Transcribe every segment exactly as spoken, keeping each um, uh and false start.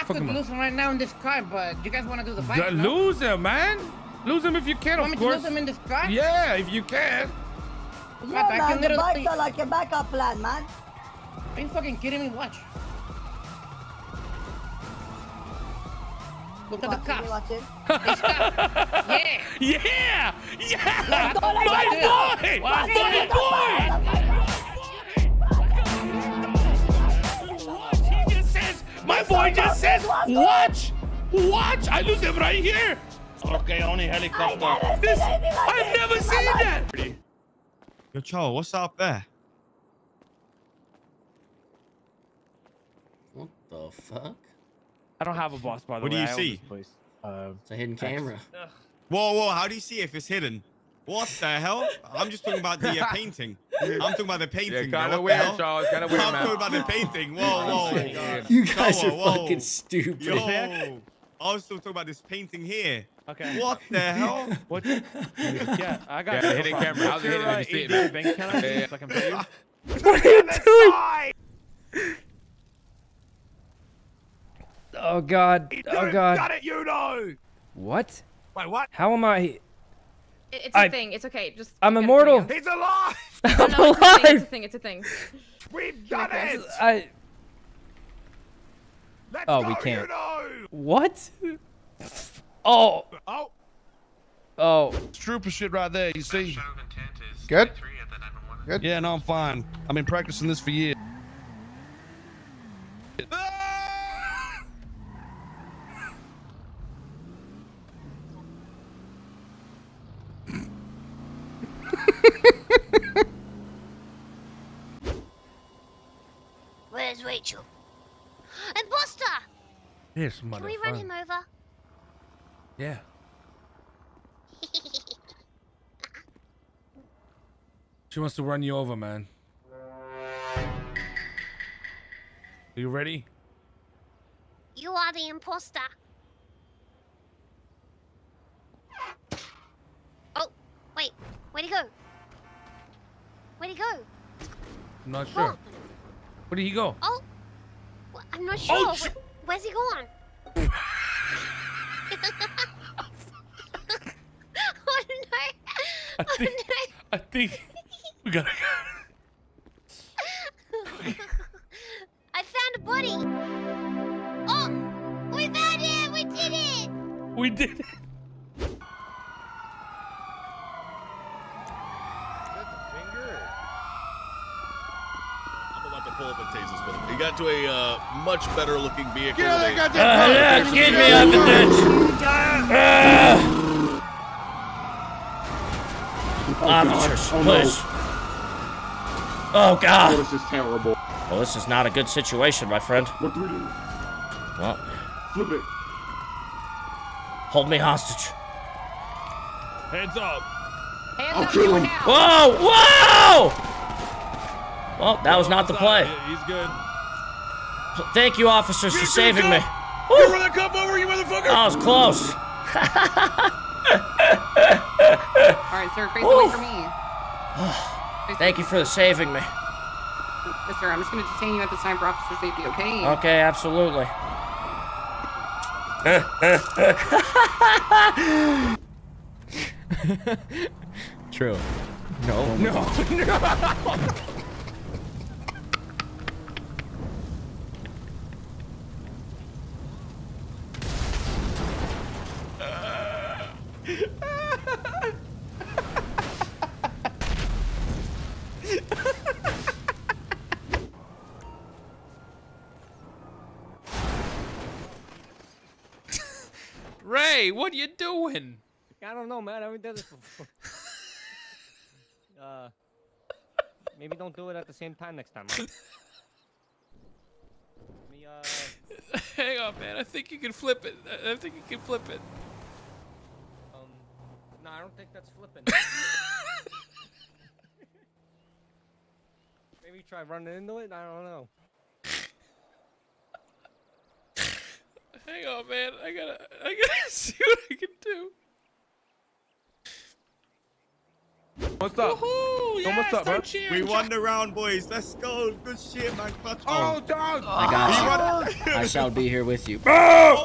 I could lose him right now in this card, but you guys want to do the fight? The no? Lose him, man. Lose him if you can, you want of me course. To lose him in this card? Yeah, if you can. No, God, man, I can the bikes are like a backup plan, man. Are you fucking kidding me? Watch. Look at the cops. Yeah. Yeah. Yeah. Let's go, let's my go. Boy. Wow. My boy. He just says, my boy just says, watch. Watch. I lose him right here. Okay, only helicopter. I've never this, seen, like I've never seen that. Yo, Cho, what's up there? What the fuck? I don't have a boss, by the what way. What do you see? Place. Uh, it's a hidden camera. Whoa, whoa, how do you see if it's hidden? What the hell? I'm just talking about the uh, painting. I'm talking about the painting. Yeah, kind of weird, Charles. Kind of weird, I'm man. talking about the painting. Whoa, whoa. Oh, God. You guys Yo, are whoa. fucking stupid. Yo, I was still talking about this painting here. Okay. What the hell? What? Yeah, I got yeah, a hidden camera. How's it hidden? Right, you see it, bank account? Yeah, yeah. Can what are you doing? Oh God! You oh God! Got it, you know. What? Wait, what? How am I? It's a I... thing. It's okay. Just. I'm immortal. He's alive. I'm no, alive. It's a thing. It's a thing. It's a thing. We've done okay. it. I. Let's oh, go, we can't. You know. What? Oh. Oh. Oh. It's trooper shit right there. You see? Good. Good. Yeah, no, I'm fine. I've been practicing this for years. Where's Rachel? Imposter! Yes, motherfucker. Can we run him over? Yeah. She wants to run you over, man. Are you ready? You are the imposter. Oh, wait. Where'd he go? Where'd he go? I'm not sure. Oh. Where did he go? Oh, well, I'm not sure. Oh, Where, where's he going? Oh no! I oh, think. No. I think we gotta go. I found a body. Oh, we found it! We did it! We did it! He got to a uh, much better looking vehicle. Yeah, they got that. Uh, yeah, get me out the ditch. Uh, oh, officers, oh, please. No. Oh God. Oh, this is terrible. Well, this is not a good situation, my friend. What do we do? Well, flip it. Hold me hostage. Heads up. Hands I'll up kill him. Now. Whoa! Whoa! Well, that was not the play. He's good. Thank you, officers, for saving me. You run that cop over, you motherfucker! Oh, I was close. All right, sir, face away from me. Thank you for saving me. Yes, sir, I'm just going to detain you at this time for officer safety, okay? Okay, absolutely. True. No. No. No. Ray, what are you doing? I don't know, man. I haven't done this before. uh, maybe don't do it at the same time next time, right? Let me, uh... Hang on, man. I think you can flip it. I think you can flip it. No, I don't think that's flipping. Maybe try running into it? I don't know. Hang on, man. I gotta, I gotta see what I can do. What's up? Woohoo! yes, up, bro. Change. We won the round, boys. Let's go. Good shit, man. Clutch. Oh, dog. I got you. I shall be here with you. Oh!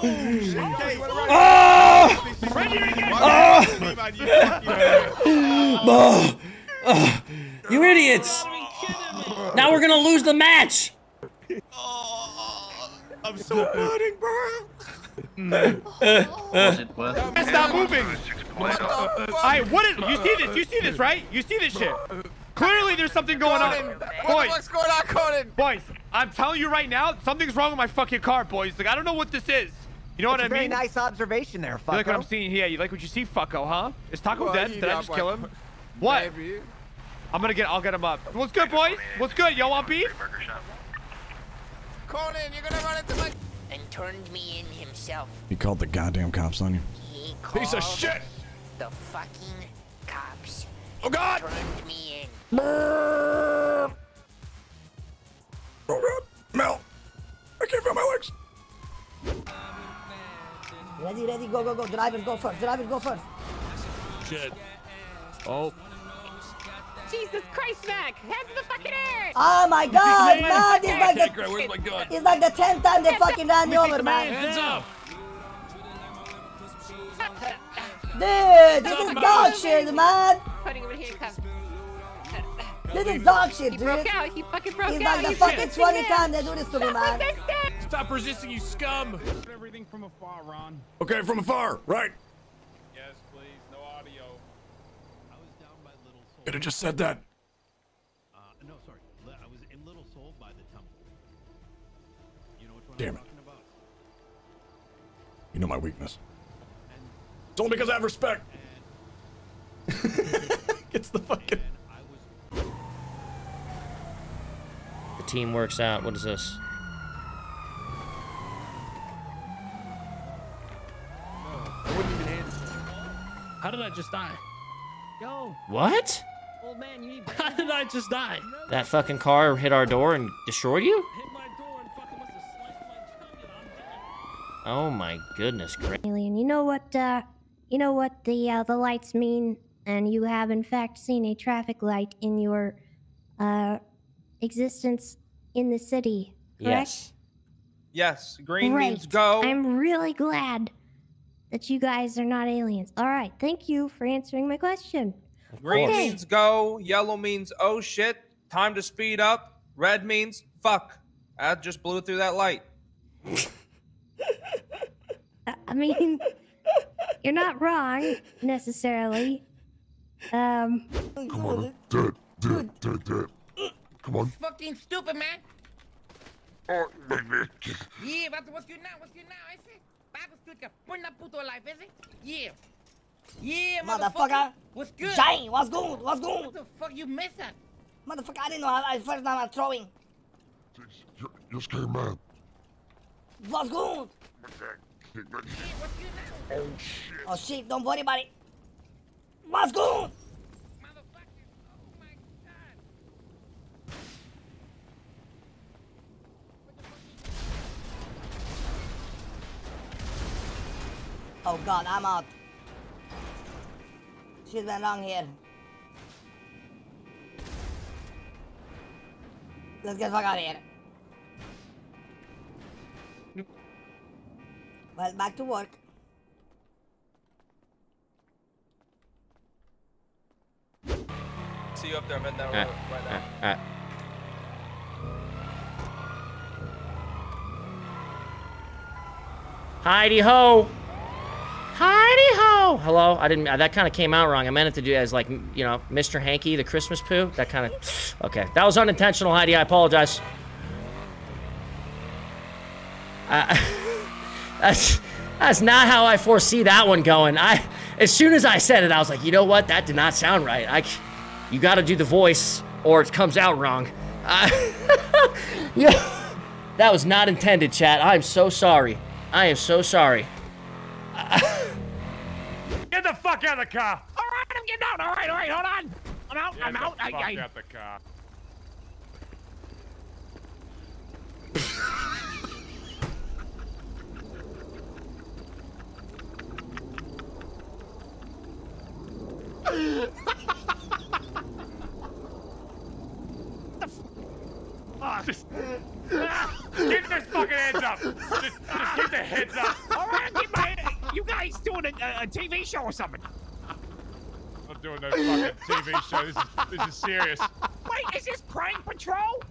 Oh! Oh! You idiots. Now we're going to lose the match. Oh, I'm so burning, bro. No. Was it worth it? That's not moving. What the fuck? I wouldn't. You see this? You see this, right? You see this shit? Clearly, there's something going on, boys. What's going on, Conan? Boys, I'm telling you right now, something's wrong with my fucking car, boys. Like I don't know what this is. You know what I mean? Very nice observation there, fucko. You like what I'm seeing here? You like what you see, fucko? Huh? Is Taco dead? Did I just kill him? What? I'm gonna get. I'll get him up. What's good, boys? What's good? Y'all want beef? Conan, you're gonna run into my. And turned me in himself. He called the goddamn cops on you. He Piece of shit. The fucking cops. Oh God! Turned me in. Oh God, Mel, I can't feel my legs. Ready, ready, go, go, go. Drive it, go first. Drive it, go first. Shit. Oh. Jesus Christ, Mac! Heads in the fucking air! Oh my God! Man, it's like the it's like the, it's like the tenth time they fucking ran you over, man. Hands up! Dude, this is dog shit, man. Putting him in handcuffs. This is dog shit, dude. He broke out. He fucking broke out. It's like the fucking twenty times they do this to me, man. Stop resisting, you scum! Everything from afar, Ron. Okay, from afar, right? Could have just said that. Uh, no, sorry. I was in Little Seoul by the temple. You know which one Damn I'm it. talking about. You know my weakness. And it's only because I have respect. Gets the fucking. I was... The team works out. What is this? Oh, I wouldn't even answer. How did I just die? Yo. What? Old man, you need How did I just die? That fucking car hit our door and destroyed you? Hit my door and fucking must have sliced my tongue and I'm dead. Oh my goodness, great. Alien, you know what, uh, you know what the, uh, the lights mean? And you have, in fact, seen a traffic light in your, uh, existence in the city, correct? Yes. Yes, green Great. means go. I'm really glad that you guys are not aliens. All right, thank you for answering my question. Green okay. means go, yellow means oh shit, time to speed up, red means fuck. I just blew through that light. I mean, you're not wrong, necessarily. Um. Come on, do it, do it, do it, do it. Come on. Fucking stupid, man. Oh, baby. Yeah, but what's good now, what's good now, I see? Yeah. Yeah, motherfucker. What's good? Giant, what's good? What's good? What the fuck you missing? Motherfucker, I didn't know how I first time I'm throwing. You just came mad. What's good? Yeah, what's good now? Oh shit. Oh shit, don't worry about it. What's good? Motherfucker, oh my God. Oh God, I'm out. Shit went wrong here. Let's get the fuck out of here. Nope. Well, back to work. See you up there, man. That road right now. Uh, uh. Heidi ho. Heidi ho! Hello? I didn't. That kind of came out wrong. I meant it to do as like, you know, Mister Hanky, the Christmas poo. That kind of. Okay, that was unintentional, Heidi. I apologize. Uh, that's that's not how I foresee that one going. I as soon as I said it, I was like, you know what? That did not sound right. I, you got to do the voice, or it comes out wrong. Uh, yeah, that was not intended, chat. I'm so sorry. I am so sorry. Get the fuck out of the car! All right, I'm getting out. All right, all right, hold on. I'm out. Get I'm the out. Fuck I, I... out the car. fucking heads up. Just, just keep the heads up. All right, keep my head. You guys doing a, a T V show or something? I'm not doing no fucking T V show. This is this is serious. Wait, is this Prank Patrol?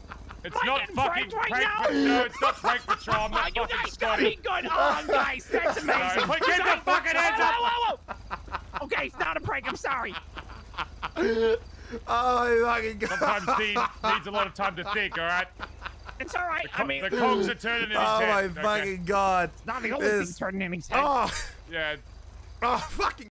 It's Mike not fucking Prank Patrol. Right no, it's not Prank Patrol. I'm not oh, fucking Scotty. You guys got me good. Oh, guys, that's amazing. Sorry, get sorry. the fucking heads up. Whoa, whoa, whoa. Okay, it's not a prank. I'm sorry. Oh, my fucking God. Sometimes Dean needs a lot of time to think, all right? It's all right. The, I mean, the cogs are turning in his oh head. Oh, my okay. fucking God. It's not the only this... thing turning in his head. Oh. Yeah. Oh, fucking.